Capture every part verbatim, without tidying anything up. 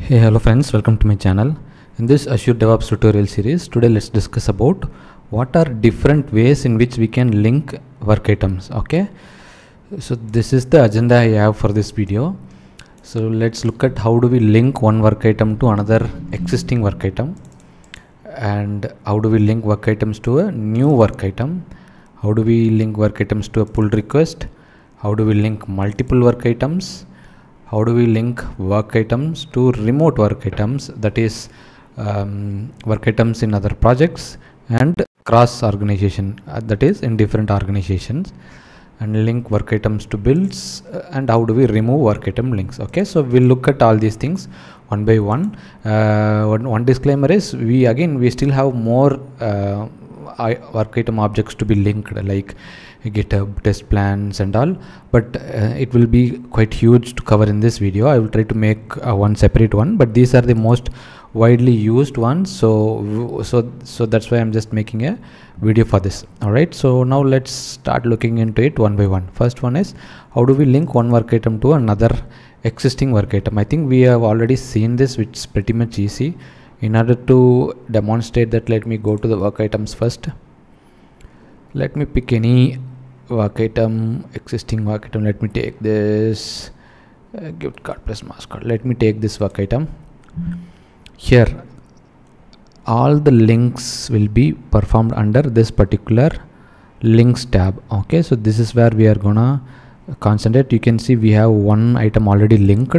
Hey, hello friends, welcome to my channel. In this Azure DevOps tutorial series, today let's discuss about what are different ways in which we can link work items. Okay, so this is the agenda I have for this video. So let's look at how do we link one work item to another existing work item, and how do we link work items to a new work item, how do we link work items to a pull request, how do we link multiple work items, how do we link work items to remote work items, that is um, work items in other projects and cross organization, uh, that is in different organizations, and link work items to builds, uh, and how do we remove work item links. Okay, so we'll look at all these things one by one. Uh, one, one disclaimer is we again we still have more uh, I work item objects to be linked, like GitHub test plans and all, but uh, it will be quite huge to cover in this video. I will try to make uh, one separate one, but these are the most widely used ones, so so so that's why I'm just making a video for this. All right, so now let's start looking into it one by one. First one is how do we link one work item to another existing work item. I think we have already seen this, which is pretty much easy. In order to demonstrate that, let me go to the work items first. Let me pick any work item, existing work item. Let me take this uh, gift card plus mascot. Let me take this work item. Mm-hmm. Here, all the links will be performed under this particular links tab. Okay, so this is where we are gonna concentrate. You can see we have one item already linked.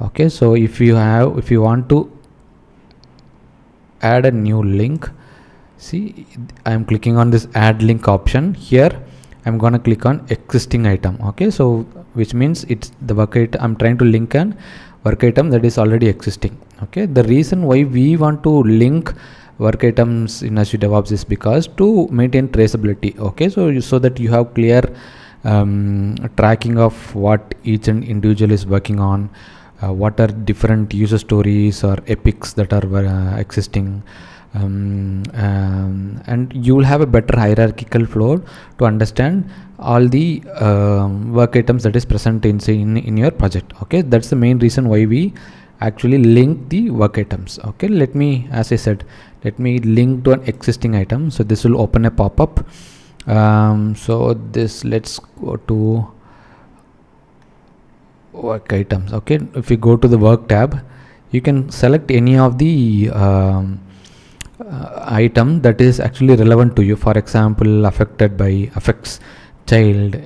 Okay, so if you have, if you want to add a new link, see I am clicking on this add link option. Here I'm gonna click on existing item. Okay, so which means it's the work item I'm trying to link, an work item that is already existing. Okay, the reason why we want to link work items in Azure DevOps is because to maintain traceability. Okay, so you, so that you have clear um, tracking of what each and individual is working on. Uh, what are different user stories or epics that are uh, existing, um, um, and you will have a better hierarchical flow to understand all the uh, work items that is present in, say, in in your project. Okay, that's the main reason why we actually link the work items. Okay, let me, as I said, let me link to an existing item. So this will open a pop-up. Um, so this, let's go to work items. Okay, if you go to the work tab, you can select any of the um, uh, item that is actually relevant to you. For example, affected by, affects child,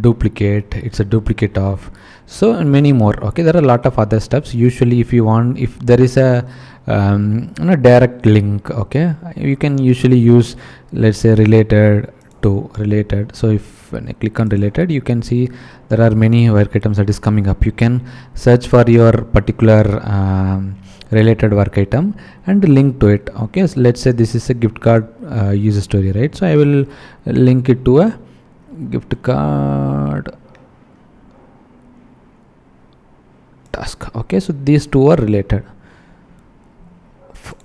duplicate, it's a duplicate of, so and many more. Okay, there are a lot of other steps. Usually if you want, if there is a um, you know, direct link, okay, you can usually use, let's say, related to related. So if when I click on related, you can see there are many work items that is coming up. You can search for your particular um, related work item and link to it. Okay, so let's say this is a gift card uh, user story, right? So I will link it to a gift card task. Okay, so these two are related.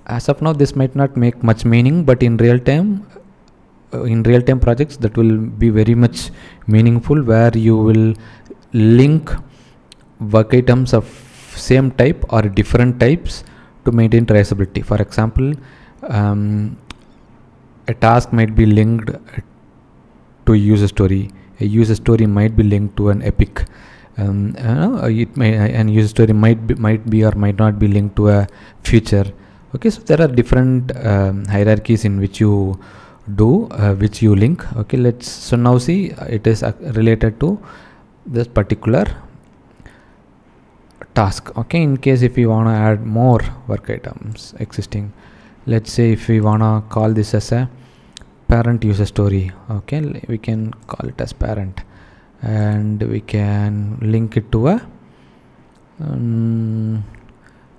As of now, this might not make much meaning, but in real time, in real-time projects, that will be very much meaningful, where you will link work items of same type or different types to maintain traceability. For example, um, a task might be linked to a user story, a user story might be linked to an epic, um, uh, it may, and user story might be, might be or might not be linked to a feature. Okay, so there are different um, hierarchies in which you do uh, which you link. Okay, let's, so now see it is uh, related to this particular task. Okay, in case if you want to add more work items existing, let's say if we want to call this as a parent user story, okay, we can call it as parent, and we can link it to a um,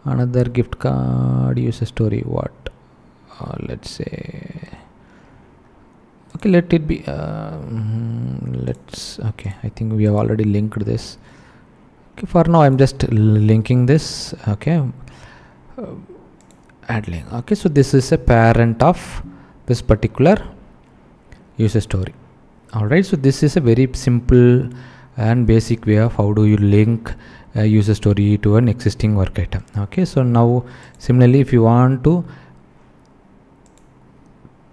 another gift card user story. What uh, let's say, okay, let it be uh, let's, okay, I think we have already linked this. Okay, for now I'm just linking this. Okay, uh, add link. Okay, so this is a parent of this particular user story. All right, so this is a very simple and basic way of how do you link uh, user story to an existing work item. Okay, so now similarly, if you want to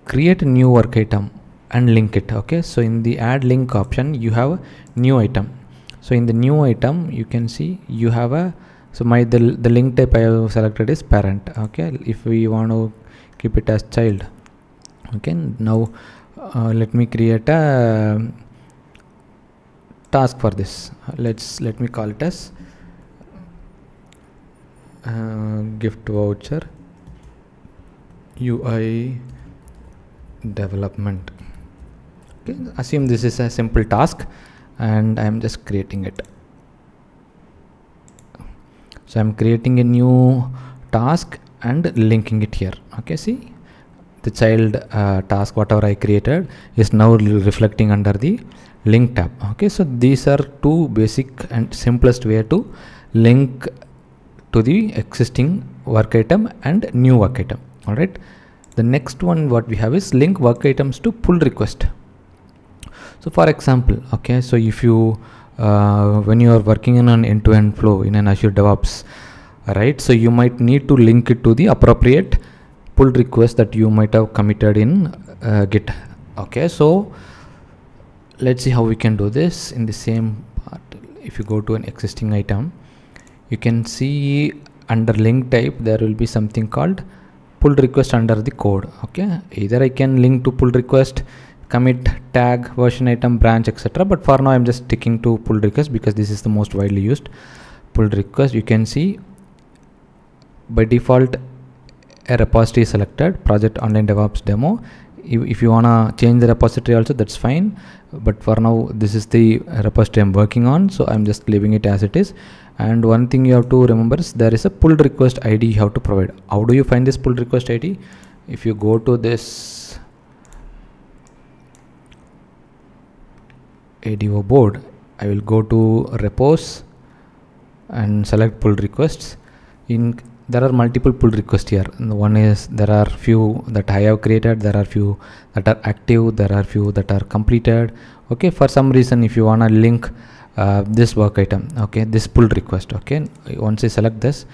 create a new work item and link it, okay, so in the add link option you have a new item. So in the new item you can see you have a, so my the, the link type I have selected is parent. Okay, if we want to keep it as child. Okay, now uh, let me create a task for this. Let's let me call it as uh, gift voucher U I development. Okay, assume this is a simple task and I am just creating it. So I am creating a new task and linking it here. Okay, see the child uh, task whatever I created is now reflecting under the link tab. Okay, so these are two basic and simplest way to link to the existing work item and new work item. All right, the next one what we have is link work items to pull request. So for example, okay, so if you uh, when you are working in an end-to-end flow in an Azure DevOps, right, so you might need to link it to the appropriate pull request that you might have committed in uh, Git. Okay, so let's see how we can do this in the same part. If you go to an existing item, you can see under link type there will be something called pull request under the code. Okay, either I can link to pull request, commit, tag, version item, branch, etc. But for now I'm just sticking to pull request because this is the most widely used. Pull request, you can see by default a repository is selected, project online DevOps demo. If you wanna change the repository also, that's fine, but for now this is the repository I'm working on, so I'm just leaving it as it is. And one thing you have to remember is there is a pull request I D you have to provide. How do you find this pull request I D? If you go to this A D O board, I will go to repos and select pull requests. In there are multiple pull requests here, and the one is there are few that I have created, there are few that are active, there are few that are completed. Okay, for some reason if you want to link uh, this work item, okay, this pull request, okay, once I select this,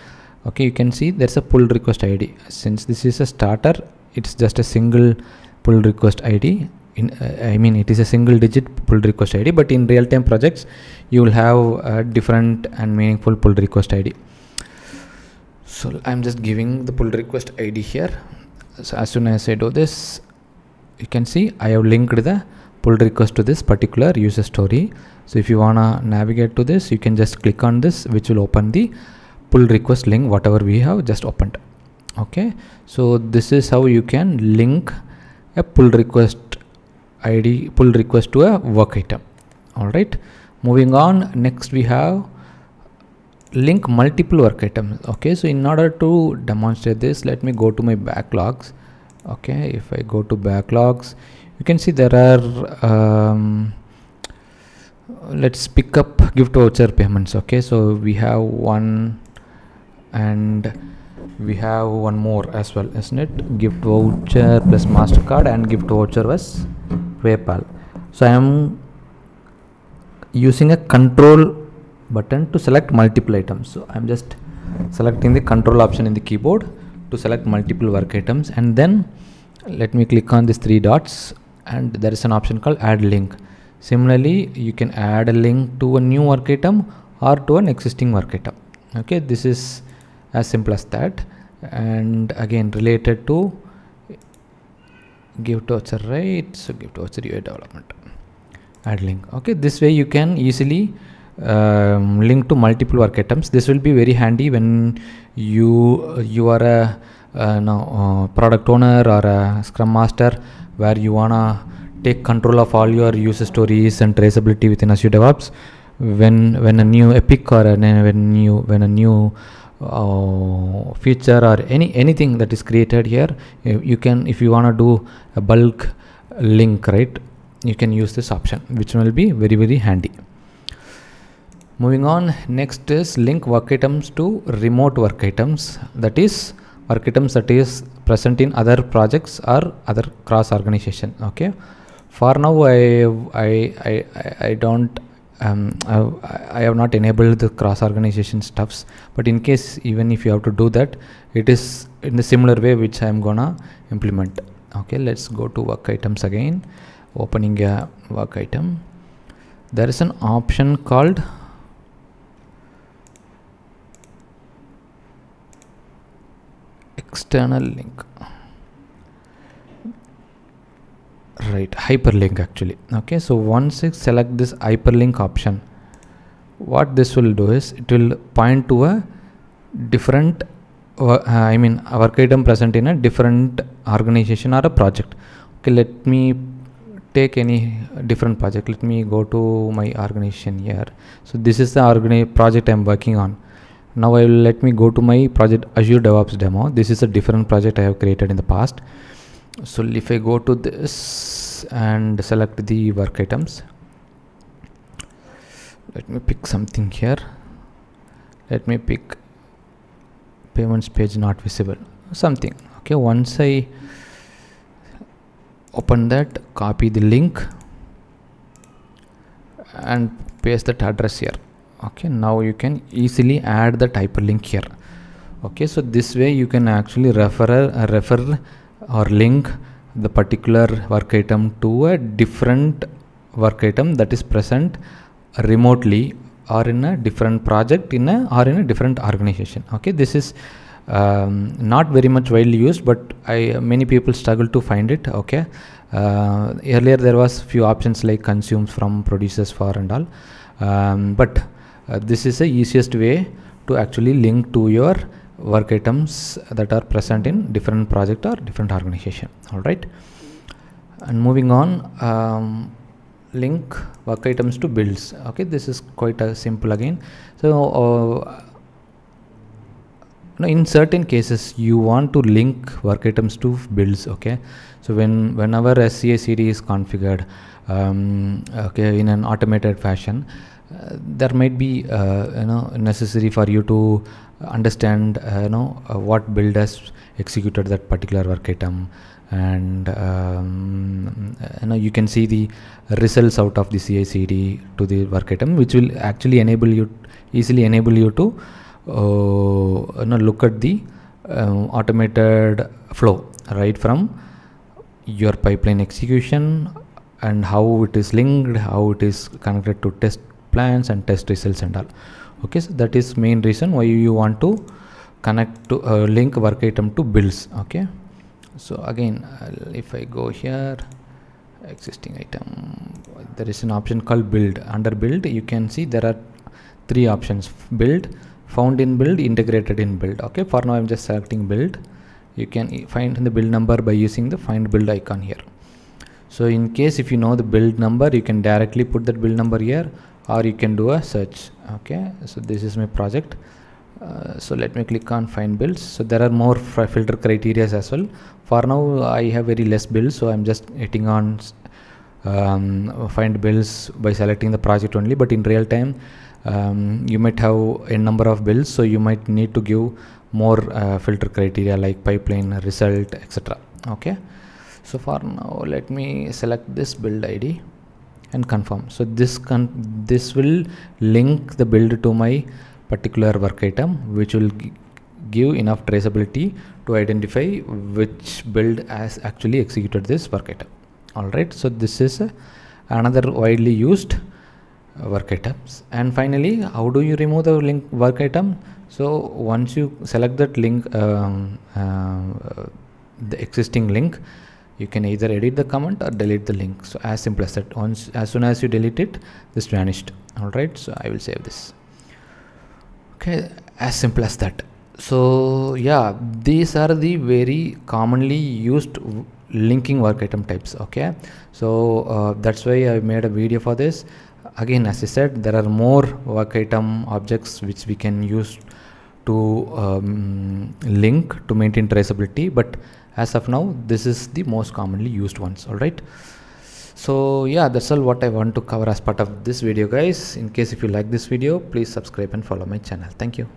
okay, you can see there's a pull request I D. Since this is a starter, it's just a single pull request I D. In, uh, I mean it is a single digit pull request I D, but in real time projects you will have a different and meaningful pull request I D. So I'm just giving the pull request I D here. So as soon as I do this, you can see I have linked the pull request to this particular user story. So if you wanna navigate to this, you can just click on this, which will open the pull request link whatever we have just opened. Okay, so this is how you can link a pull request I D, pull request to a work item. All right, moving on, next we have link multiple work items. Okay, so in order to demonstrate this, let me go to my backlogs. Okay, if I go to backlogs, you can see there are um, let's pick up gift voucher payments. Okay, so we have one and we have one more as well, isn't it? Gift voucher plus MasterCard and gift voucher was PayPal. So I am using a control button to select multiple items. So I'm just selecting the control option in the keyboard to select multiple work items, and then let me click on these three dots, and there is an option called add link. Similarly, you can add a link to a new work item or to an existing work item. Okay, this is as simple as that, and again related to gift voucher, right? So gift voucher U I development, add link. Okay, this way you can easily Um, link to multiple work items. This will be very handy when you you are a uh, no, uh, product owner or a scrum master, where you wanna take control of all your user stories and traceability within Azure DevOps. When when a new epic or a, when new when a new uh, feature or any anything that is created here, you, you can, if you wanna do a bulk link, right, you can use this option, which will be very very handy. Moving on, next is link work items to remote work items, that is work items that is present in other projects or other cross organization. Okay, for now I I I, I don't um, I, I have not enabled the cross-organization stuffs, but in case even if you have to do that, it is in the similar way which I am gonna implement. Okay, let's go to work items again, opening a work item. There is an option called external link, right? Hyperlink actually. Okay, so once you select this hyperlink option, what this will do is it will point to a different uh, I mean work item present in a different organization or a project. Okay, let me take any different project. Let me go to my organization here. So this is the organi project I'm working on. Now I will let me go to my project Azure DevOps demo. This is a different project I have created in the past. So if I go to this and select the work items, let me pick something here. Let me pick payments page not visible, something. Okay, once I open that, copy the link and paste that address here. Okay, now you can easily add the hyperlink here. Okay, so this way you can actually refer uh, refer or link the particular work item to a different work item that is present remotely or in a different project in a or in a different organization. Okay, this is Um, not very much widely used, but I many people struggle to find it. Okay, uh, earlier there was few options like consumes from, produces for and all, um, but uh, this is the easiest way to actually link to your work items that are present in different project or different organization. All right, and moving on, um, link work items to builds. Okay, this is quite uh, simple again. So uh, now in certain cases you want to link work items to builds. Okay, so when whenever a C I C D is configured um, okay in an automated fashion, uh, there might be uh, you know necessary for you to understand uh, you know uh, what build has executed that particular work item, and um, you know you can see the results out of the C I C D to the work item, which will actually enable you easily enable you to Uh, you know, look at the um, automated flow right from your pipeline execution and how it is linked, how it is connected to test plans and test results and all. Okay, so that is main reason why you want to connect to uh, link work item to builds. Okay, so again I'll, if I go here, existing item, there is an option called build. Under build you can see there are three options: build, found in build, integrated in build. Okay, for now I'm just selecting build. You can find the build number by using the find build icon here. So in case if you know the build number, you can directly put that build number here, or you can do a search. Okay, so this is my project. Uh, so let me click on find builds. So there are more filter criteria as well. For now I have very less builds, so I'm just hitting on um, find builds by selecting the project only. But in real time, Um, you might have a number of builds, so you might need to give more uh, filter criteria like pipeline, result, et cetera. Okay, so for now let me select this build I D and confirm. So this con this will link the build to my particular work item, which will give enough traceability to identify which build has actually executed this work item. All right, so this is uh, another widely used work items. And finally, how do you remove the link work item? So once you select that link, um, uh, the existing link, you can either edit the comment or delete the link. So as simple as that. Once as soon as you delete it, this vanished. All right, so I will save this. Okay, as simple as that. So yeah, these are the very commonly used linking work item types. Okay, so uh, that's why I made a video for this. Again, as I said, there are more work item objects which we can use to um, link to maintain traceability, but as of now this is the most commonly used ones. All right, so yeah, that's all what I want to cover as part of this video, guys. In case if you like this video, please subscribe and follow my channel. Thank you.